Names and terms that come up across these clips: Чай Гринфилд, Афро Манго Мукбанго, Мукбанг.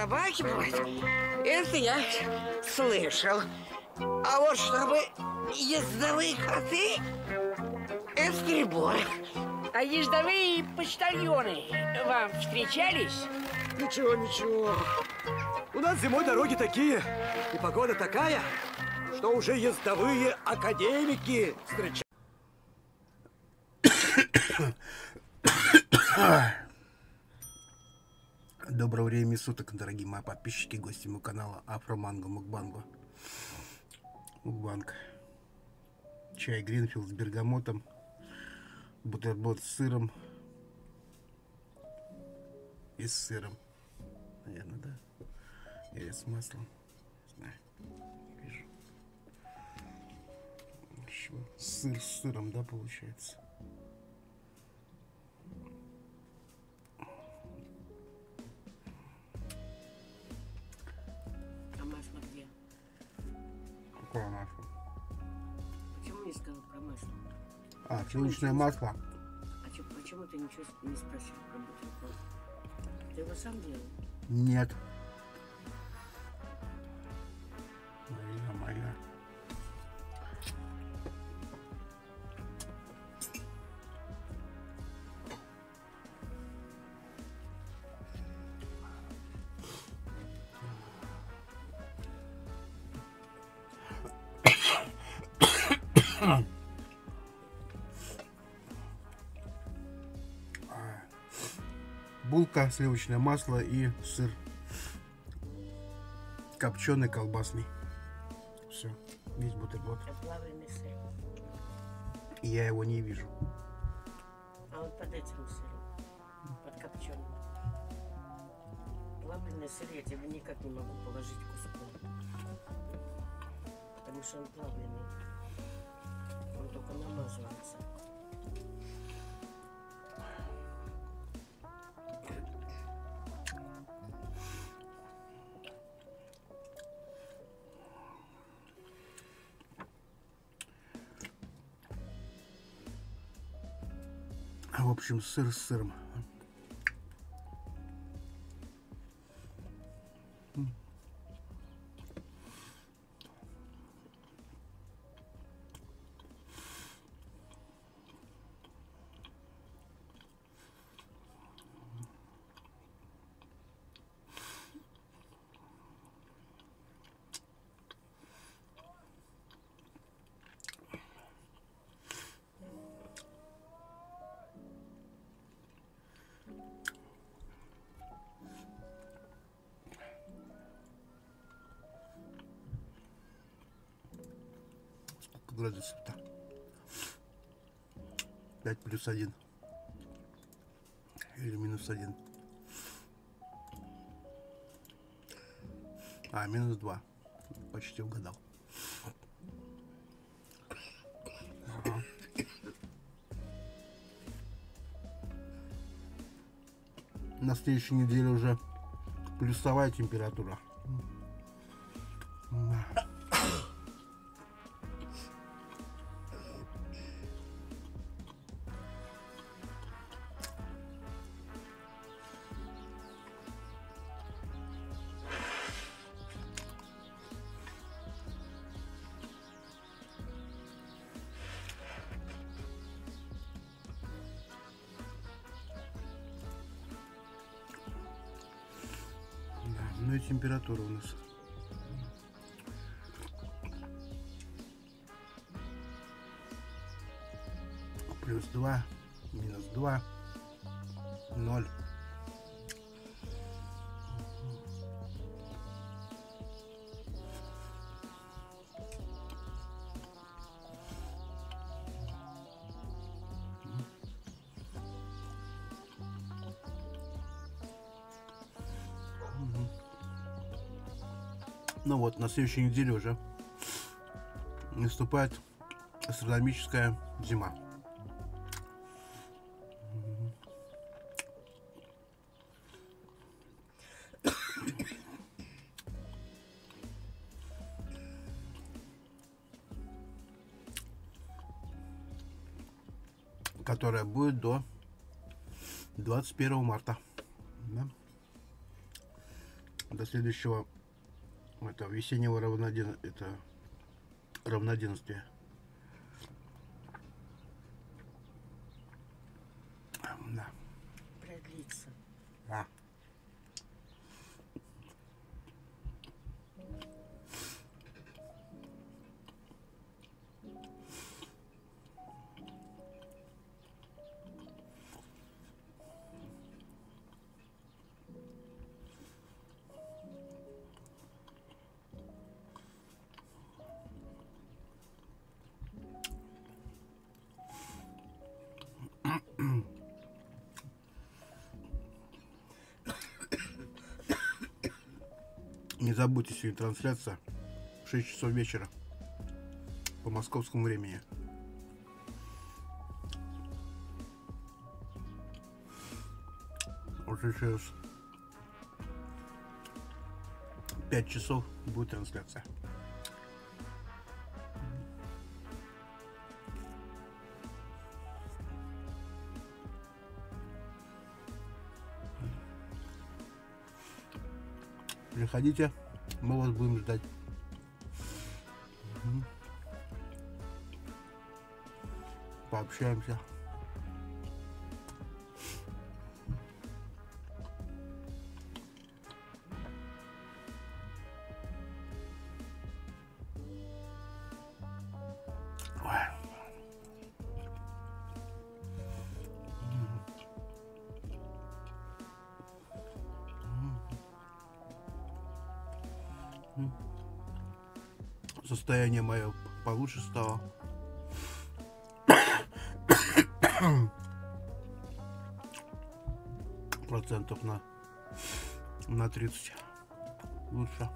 собаки бывают, это я слышал. А вот чтобы ездовые коты, это прибор. А ездовые почтальоны вам встречались? Ничего, ничего. У нас зимой дороги такие, и погода такая, что уже ездовые академики встречаются. Доброго времени суток, дорогие мои подписчики, гости моего канала Афро Манго Мукбанго. Мукбанг. Чай Гринфилд с бергамотом, бутерброд с сыром и с сыром, наверное, да? Или с маслом, не знаю, не вижу. Еще сыр с сыром, да, получается? Какое масло? Почему не сказал про масло? А, сливочное масло. А чё, почему ты ничего не спросил про бутерброд? Ты его сам делал? Нет. Моя. Булка, сливочное масло и сыр копченый, колбасный. Все, весь бутерброд. Плавленый сыр. И я его не вижу. А вот под этим сыром, под копченым. Плавленый сыр я тебе никак не могу положить куском, потому что он плавленый. Он только намазывается. В общем, сыр с сыром. Градусов-то 5 плюс 1 или минус 1, а минус 2, почти угадал. Ага. На следующей неделе уже плюсовая температура. Ну и температура у нас. Плюс 2, минус 2, 0. Ну вот, на следующей неделе уже наступает астрономическая зима. Которая будет до 21 марта. Да? до следующего этого весеннего равноденствия. Да. Продлится. Да. Не забудьте, сегодня трансляция в 6 часов вечера по московскому времени. Уже через 5 часов будет трансляция. Приходите, мы вас будем ждать. Угу. Пообщаемся. Состояние мое получше стало. Процентов на 30 лучше.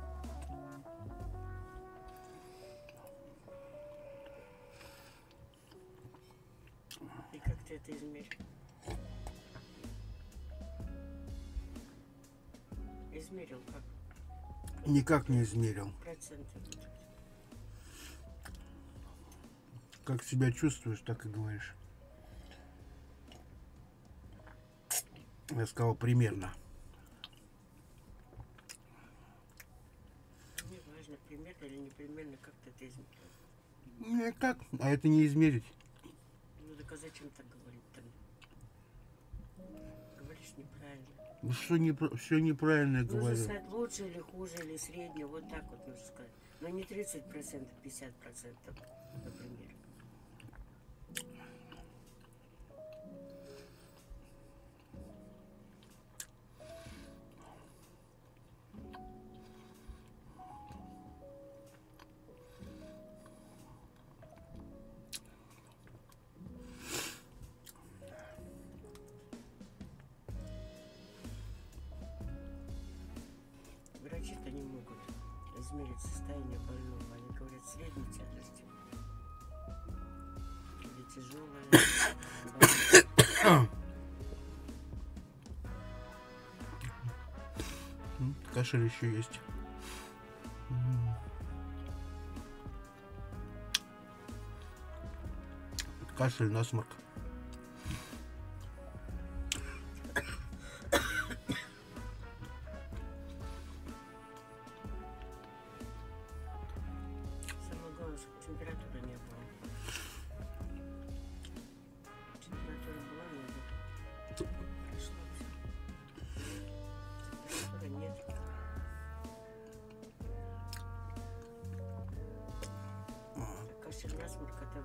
И как ты это измерил? Измерил как? Никак не измерил. Процентов. Как себя чувствуешь, так и говоришь. Я сказал примерно. Не важно, примерно или не примерно, как ты это измерил. Никак, а это не измерить. Ну так а зачем так говорить-то? Говоришь неправильно. Ну что не, все неправильно я говорю. Нужно сказать лучше или хуже, или среднее, вот так вот нужно сказать. Но не 30%, 50%, например. Врачи-то не могут измерить состояние больного, они говорят средней тяжести или тяжелая. Кашель еще есть. Кашель, насморк. Температуры не было. Температура была, но это прошло все. Температуры нет. Кашель, насморк, это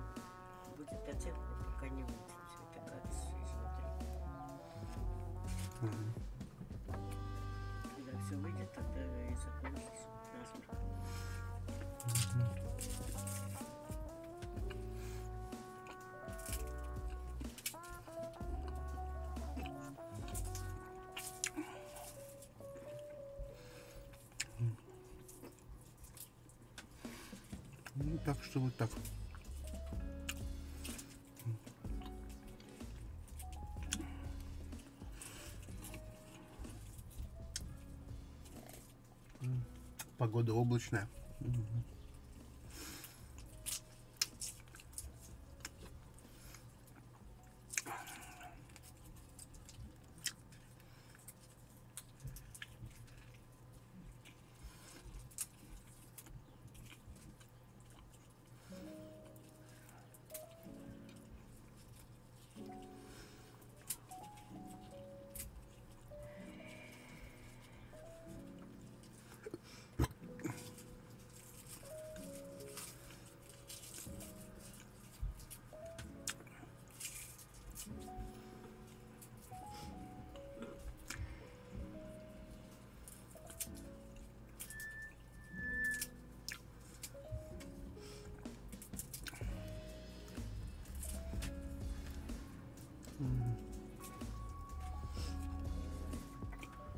будет до тех пор, пока не будет все это гадость изнутри. Когда все выйдет, тогда и закончится насморк. Ну, так что вот так. Погода облачная.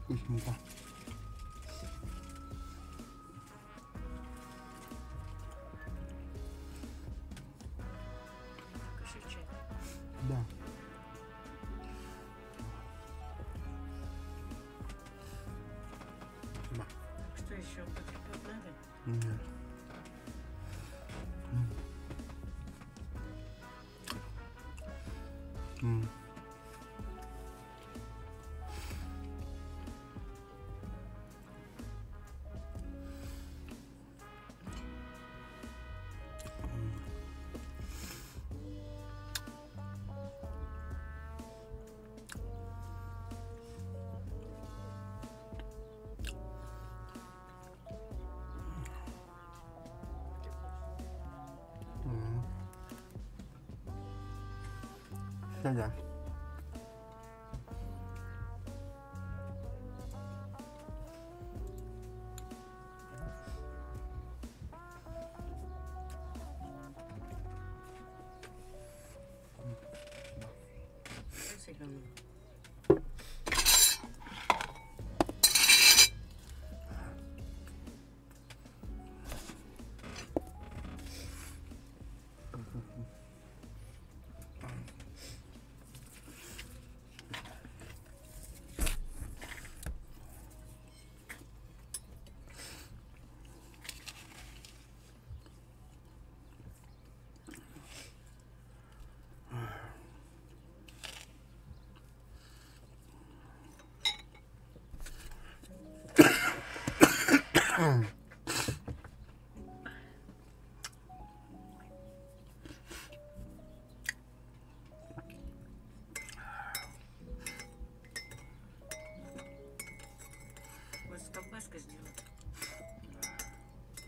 Вкусненько. Да. Что еще? Потерпеть надо? Нет. Да.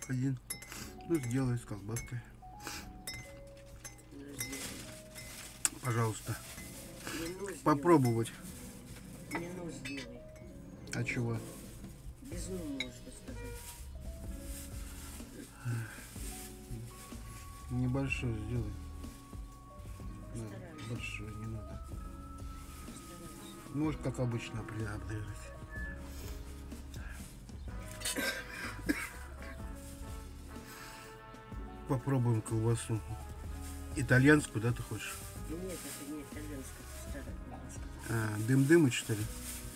Один. Ну, сделаю с колбаской. Пожалуйста. Попробовать. Мену сделай. А чего? Безумно, можно сказать. Небольшой сделай. Да, большой не надо. Может, как обычно, приобрежать. Попробуем колбасу. Итальянскую, да, ты хочешь? Нет, это не итальянская, старая колбаска. А, дым-дымыч, что ли?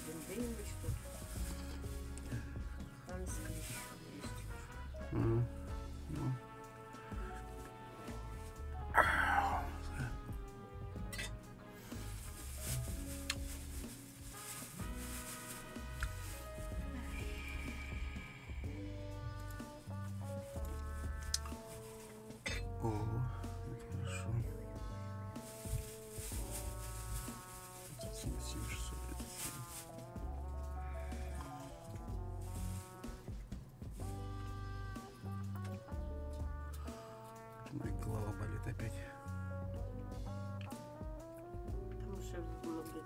Дым-дымыч, что ли? Ханская еще есть. Ну. Ой, голова болит опять. Потому что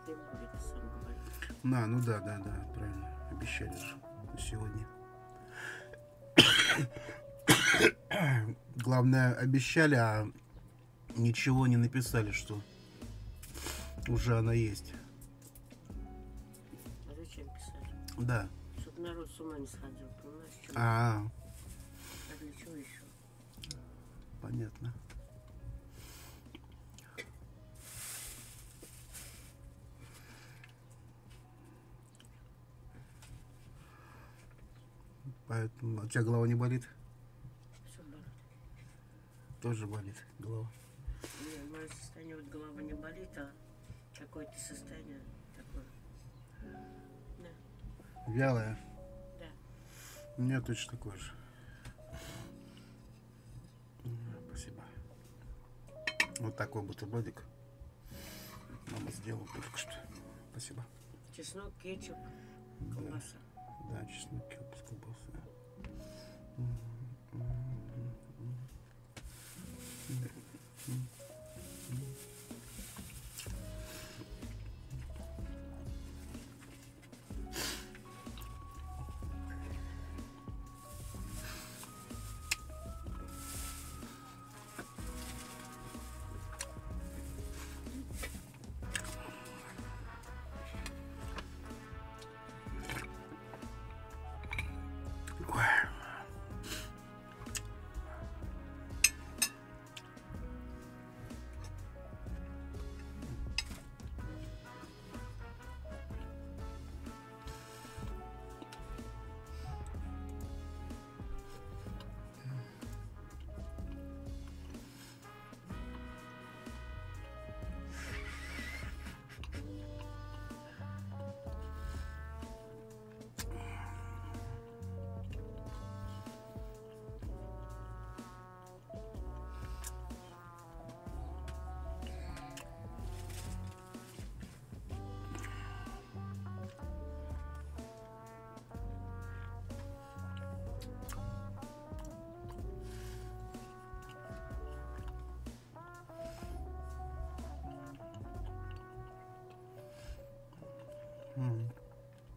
ты будешь сам говорить. На, ну да, правильно. Обещали же сегодня. Главное, обещали, а ничего не написали, что уже она есть. А зачем писать? Да. Чтобы народ с ума не сходил, понимаешь? А для чего еще? Понятно. Поэтому... А у тебя голова не болит? Все болит. Тоже болит голова? Нет, мое состояние вот голова не болит, а какое-то состояние такое. Да. Вялое? Да. У меня точно такое же. Спасибо. Вот такой бутербродик мама сделала только что. Спасибо. Чеснок, кетчуп, колбаса. Да, чеснок, кетчуп, колбаса.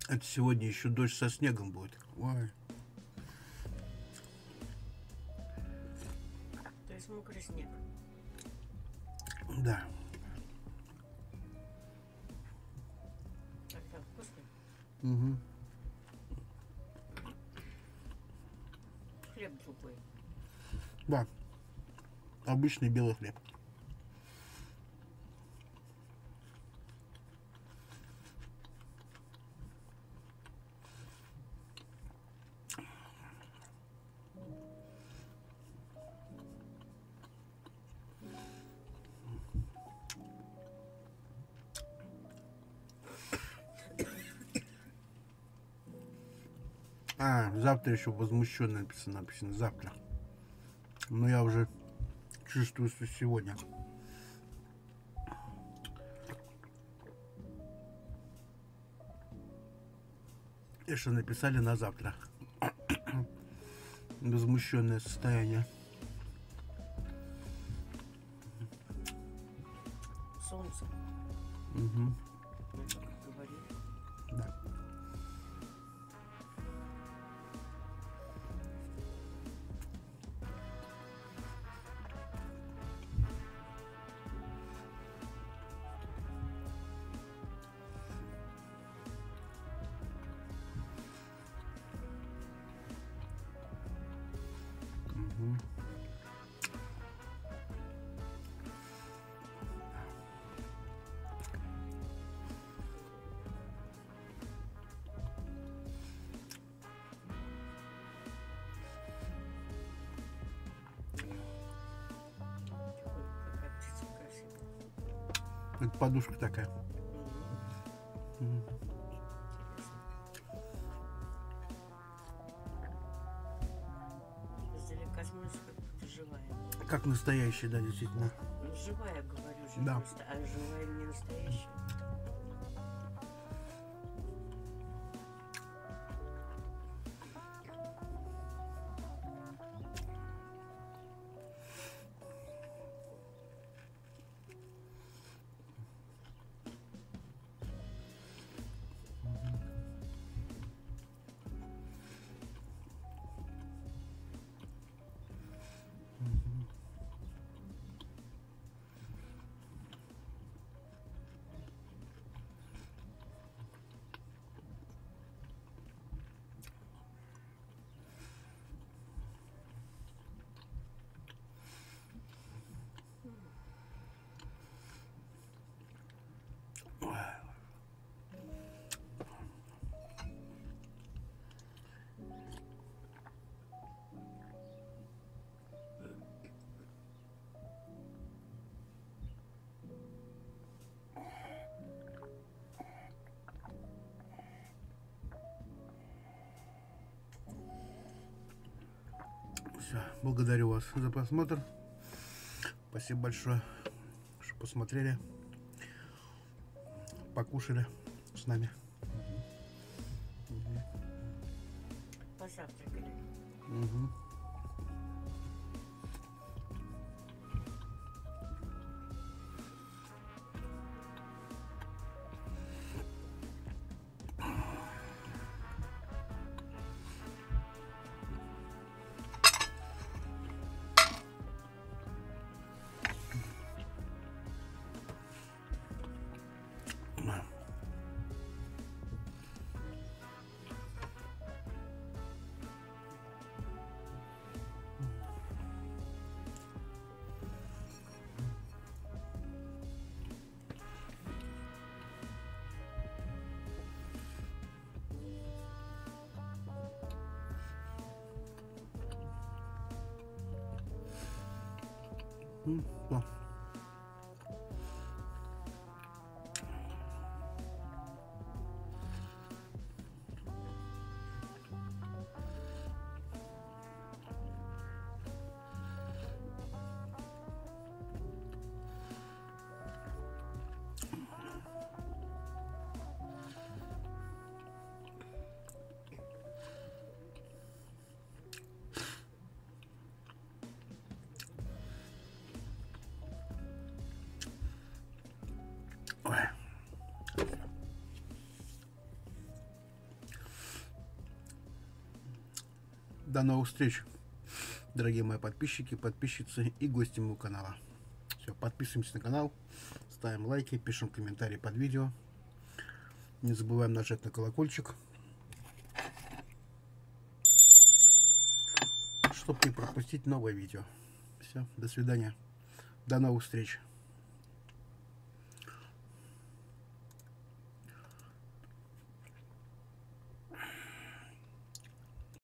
Это сегодня еще дождь со снегом будет. Ой. То есть мокрый снег. Да. Так вкусно. Угу. Хлеб другой. Да. Обычный белый хлеб. А, завтра еще возмущенно написано, завтра. Но я уже чувствую, что сегодня. И что написали на завтра. Возмущенное состояние. Солнце. Угу. Да. Это подушка такая. Как настоящая, да, действительно. Живая, говорю же. Да. Просто, а живая не настоящая. Все, благодарю вас за просмотр. Спасибо большое, что посмотрели, покушали с нами. Позавтракали. Угу. Да. До новых встреч, дорогие мои подписчики, подписчицы и гости моего канала. Все, подписываемся на канал, ставим лайки, пишем комментарии под видео. Не забываем нажать на колокольчик, чтобы не пропустить новое видео. Все, до свидания, до новых встреч.